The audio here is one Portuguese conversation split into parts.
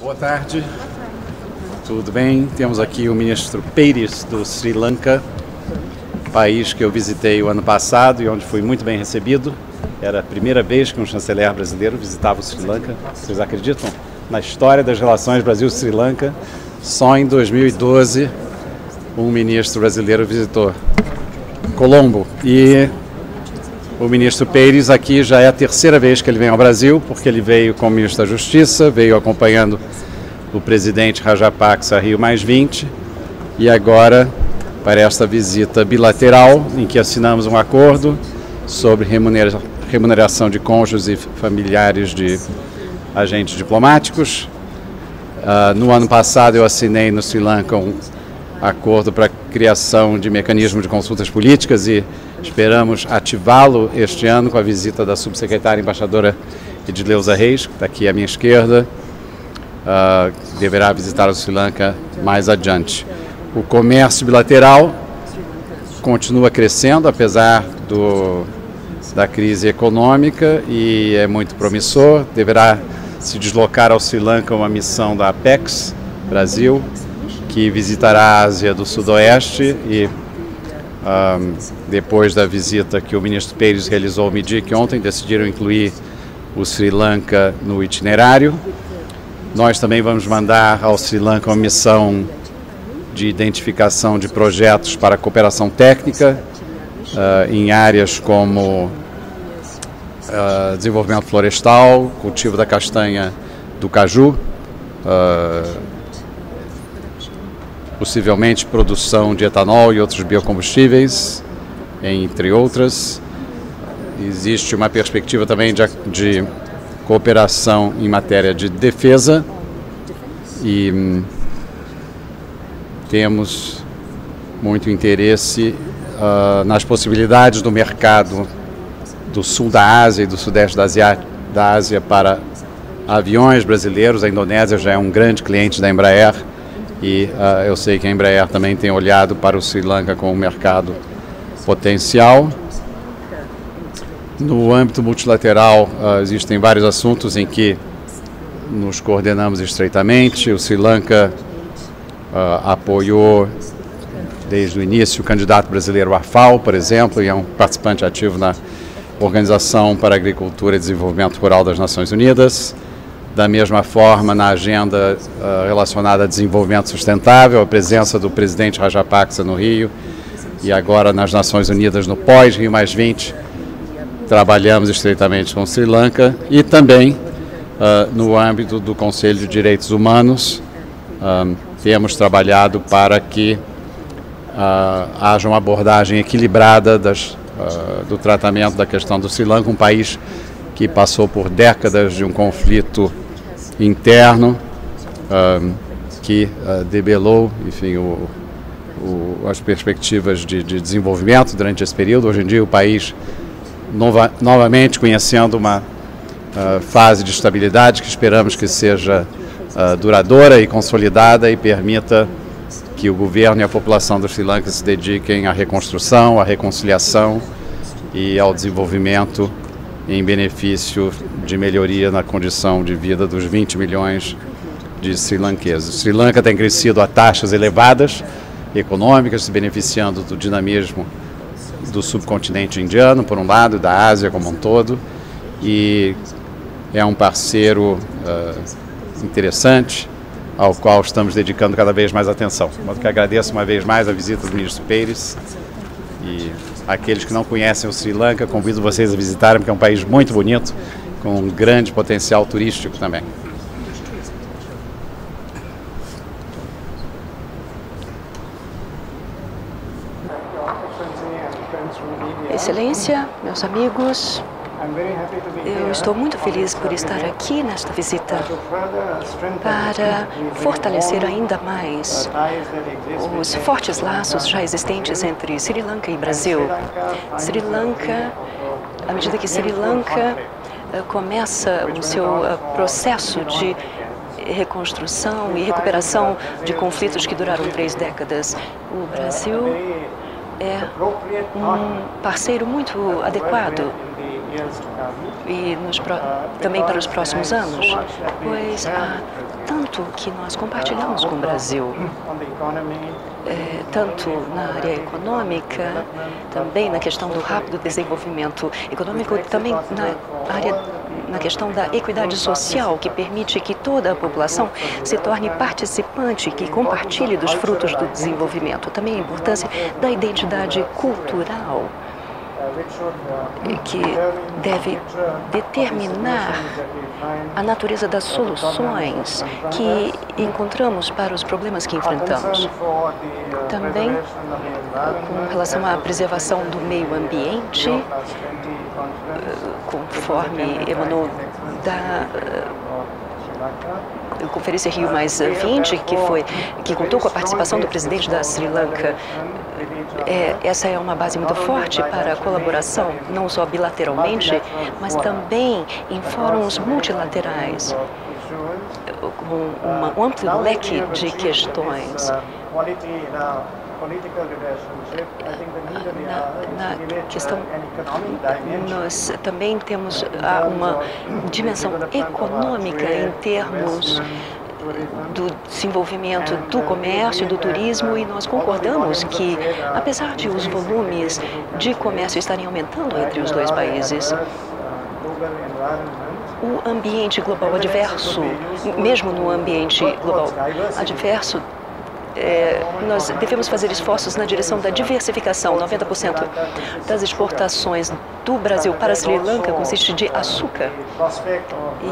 Boa tarde. Tudo bem? Temos aqui o ministro Peiris do Sri Lanka, país que eu visitei o ano passado e onde fui muito bem recebido. Era a primeira vez que um chanceler brasileiro visitava o Sri Lanka. Vocês acreditam? Na história das relações Brasil-Sri Lanka, só em 2012 um ministro brasileiro visitou Colombo. E o ministro Peiris aqui já é a terceira vez que ele vem ao Brasil, porque ele veio como ministro da Justiça, veio acompanhando o presidente Rajapaksa Rio+20 e agora para esta visita bilateral em que assinamos um acordo sobre remuneração de cônjuges e familiares de agentes diplomáticos. No ano passado eu assinei no Sri Lanka um acordo para a criação de mecanismos de consultas políticas e esperamos ativá-lo este ano com a visita da subsecretária embaixadora Edileuza Reis, que está aqui à minha esquerda, que deverá visitar o Sri Lanka mais adiante. O comércio bilateral continua crescendo, apesar da crise econômica, e é muito promissor. Deverá se deslocar ao Sri Lanka uma missão da Apex Brasil, que visitará a Ásia do Sudoeste, e depois da visita que o ministro Peiris realizou ao MEDIC ontem, decidiram incluir o Sri Lanka no itinerário. Nós também vamos mandar ao Sri Lanka uma missão de identificação de projetos para cooperação técnica em áreas como desenvolvimento florestal, cultivo da castanha, do caju, possivelmente produção de etanol e outros biocombustíveis, entre outras. Existe uma perspectiva também de cooperação em matéria de defesa e temos muito interesse nas possibilidades do mercado do sul da Ásia e do sudeste da Ásia para aviões brasileiros. A Indonésia já é um grande cliente da Embraer e eu sei que a Embraer também tem olhado para o Sri Lanka como um mercado potencial. No âmbito multilateral existem vários assuntos em que nos coordenamos estreitamente. O Sri Lanka apoiou desde o início o candidato brasileiro à FAO, por exemplo, e é um participante ativo na Organização para Agricultura e Desenvolvimento Rural das Nações Unidas. Da mesma forma, na agenda relacionada a desenvolvimento sustentável, a presença do presidente Rajapaksa no Rio e agora nas Nações Unidas no pós-Rio+20, trabalhamos estreitamente com o Sri Lanka. E também no âmbito do Conselho de Direitos Humanos, temos trabalhado para que haja uma abordagem equilibrada do tratamento da questão do Sri Lanka, um país que passou por décadas de um conflito interno que debelou, enfim, as perspectivas de desenvolvimento durante esse período. Hoje em dia o país novamente conhecendo uma fase de estabilidade que esperamos que seja duradoura e consolidada e permita que o governo e a população do Sri Lanka se dediquem à reconstrução, à reconciliação e ao desenvolvimento em benefício de melhoria na condição de vida dos 20 milhões de sri-lanqueses. O Sri Lanka tem crescido a taxas elevadas econômicas, se beneficiando do dinamismo do subcontinente indiano, por um lado, e da Ásia como um todo, e é um parceiro interessante ao qual estamos dedicando cada vez mais atenção. Mas que agradeço uma vez mais a visita do ministro Peiris, e aqueles que não conhecem o Sri Lanka, convido vocês a visitarem, porque é um país muito bonito, com um grande potencial turístico também. Excelência, meus amigos, eu estou muito feliz por estar aqui nesta visita para fortalecer ainda mais os fortes laços já existentes entre Sri Lanka e Brasil. Sri Lanka, à medida que Sri Lanka começa o seu processo de reconstrução e recuperação de conflitos que duraram 3 décadas, o Brasil é um parceiro muito adequado e também para os próximos anos, pois há tanto que nós compartilhamos com o Brasil, tanto na área econômica, também na questão do rápido desenvolvimento econômico, também na área... na questão da equidade social, que permite que toda a população se torne participante, que compartilhe dos frutos do desenvolvimento. Também a importância da identidade cultural, que deve determinar a natureza das soluções que encontramos para os problemas que enfrentamos. Também, com relação à preservação do meio ambiente, conforme emanou da Conferência Rio+20, que contou com a participação do presidente da Sri Lanka. Essa é uma base muito forte para a colaboração, não só bilateralmente, mas também em fóruns multilaterais, com um amplo leque de questões. Na questão, nós também temos uma dimensão econômica em termos do desenvolvimento do comércio, do turismo, e nós concordamos que, apesar de os volumes de comércio estarem aumentando entre os dois países, o ambiente global adverso, mesmo no ambiente global adverso, nós devemos fazer esforços na direção da diversificação. 90% das exportações do Brasil para a Sri Lanka consiste de açúcar,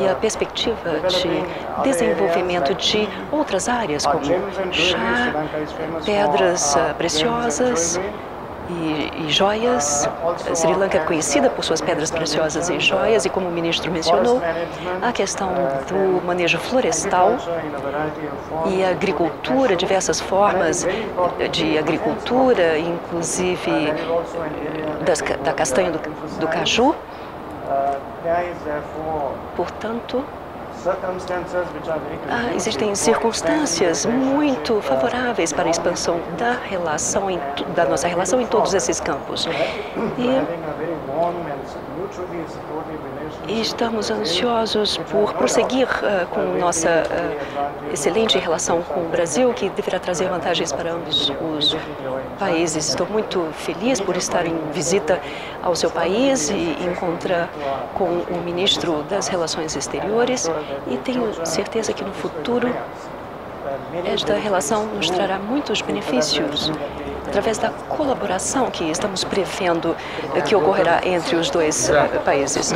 e a perspectiva de desenvolvimento de outras áreas, como chá, pedras preciosas e joias. A Sri Lanka é conhecida por suas pedras preciosas e joias, e como o ministro mencionou, a questão do manejo florestal e agricultura, diversas formas de agricultura, inclusive da castanha do caju. Portanto, existem circunstâncias muito favoráveis para a expansão da nossa relação em todos esses campos. E estamos ansiosos por prosseguir com nossa excelente relação com o Brasil, que deverá trazer vantagens para ambos os países. Estou muito feliz por estar em visita ao seu país e encontrar com o ministro das Relações Exteriores, e tenho certeza que no futuro esta relação nos trará muitos benefícios através da colaboração que estamos prevendo que ocorrerá entre os dois países.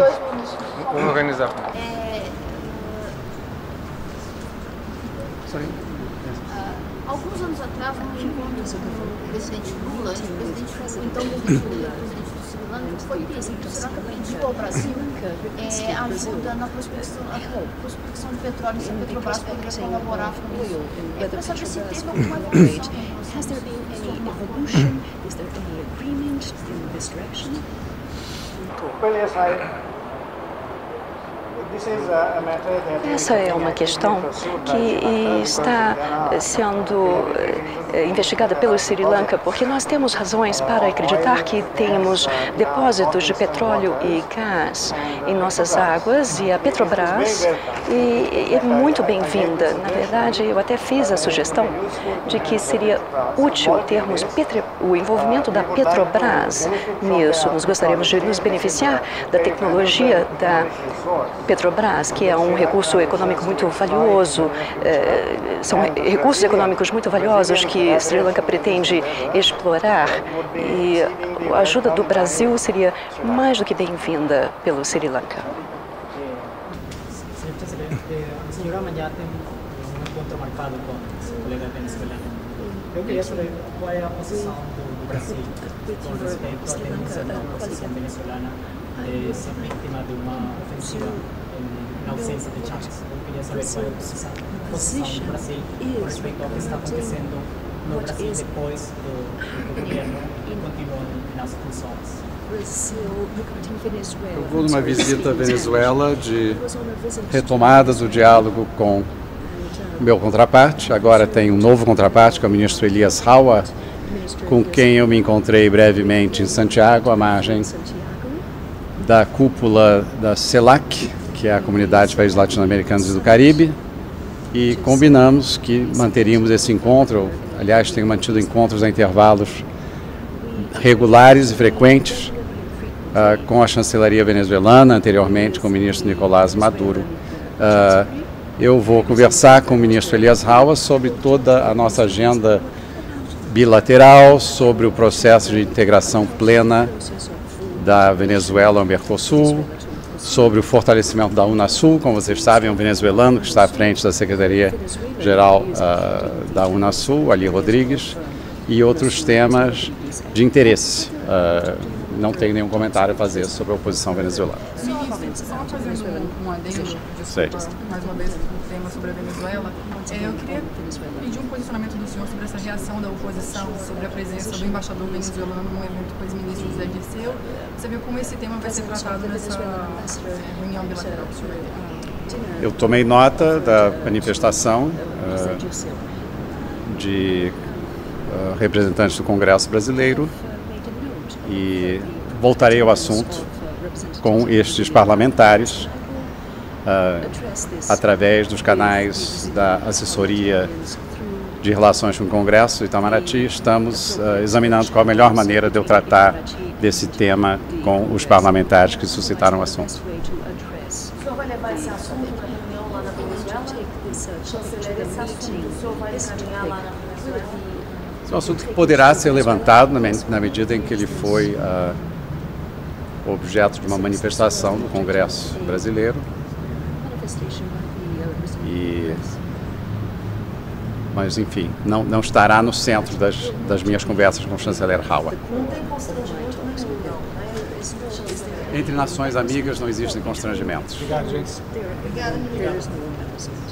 Vamos organizar. Alguns anos atrás, um encontro com o presidente Lula, foi isso, será que pediu ao Brasil ajuda na prospecção de petróleo, se a Petrobras poderia colaborar com o eu? Eu quero saber se teve alguma evolução. Has there been any evolution? Is there any agreement in this direction? Essa é uma questão que está sendo investigada pelo Sri Lanka, porque nós temos razões para acreditar que temos depósitos de petróleo e gás em nossas águas, e a Petrobras é muito bem-vinda. Na verdade, eu até fiz a sugestão de que seria útil termos o envolvimento da Petrobras nisso. Nós gostaríamos de nos beneficiar da tecnologia da Petrobras, que é um recurso econômico muito valioso, são recursos econômicos muito valiosos que Sri Lanka pretende explorar, e a ajuda do Brasil seria mais do que bem-vinda pelo Sri Lanka. Senhora Manjá tem um encontro marcado com o colega venezuelano. Eu queria saber qual é a posição do Brasil com respeito à denúncia da oposição venezuelana ser vítima de uma ofensiva na ausência de chances. Eu queria saber qual é a posição do Brasil com respeito ao que está acontecendo no Brasil depois do governo e continuando nas funções. Eu vou numa visita à Venezuela de retomadas do diálogo com o meu contraparte. Agora tem um novo contraparte, que é o ministro Elías Jaua, com quem eu me encontrei brevemente em Santiago, à margem da cúpula da CELAC, que é a Comunidade de Países Latino-Americanos e do Caribe, e combinamos que manteríamos esse encontro. Aliás, tenho mantido encontros a intervalos regulares e frequentes com a chancelaria venezuelana, anteriormente com o ministro Nicolás Maduro. Eu vou conversar com o ministro Elías Jaua sobre toda a nossa agenda bilateral, sobre o processo de integração plena da Venezuela ao Mercosul, sobre o fortalecimento da Unasul. Como vocês sabem, é um venezuelano que está à frente da Secretaria-Geral da Unasul, Ali Rodrigues, e outros temas de interesse. Não tenho nenhum comentário a fazer sobre a oposição venezuelana. Só fazendo um adendo, desculpa, mais uma vez, um tema sobre a Venezuela. Eu queria pedir um posicionamento do senhor sobre essa reação da oposição, sobre a presença do embaixador venezuelano no evento com os ministros José Dirceu. Você viu como esse tema vai ser tratado nessa reunião bilateral? Eu tomei nota da manifestação de representantes do Congresso brasileiro e voltarei ao assunto com estes parlamentares através dos canais da assessoria de relações com o Congresso Itamaraty. Estamos examinando qual a melhor maneira de eu tratar desse tema com os parlamentares que suscitaram o assunto. O senhor vai levar esse assunto para a reunião lá na Venezuela? Chanceler, esse assunto o senhor vai encaminhar lá na Venezuela? É um assunto que poderá ser levantado na medida em que ele foi objeto de uma manifestação do Congresso brasileiro. Mas, enfim, não estará no centro das minhas conversas com o chanceler Jaua. Entre nações amigas não existem constrangimentos. Obrigado, gente. Obrigado.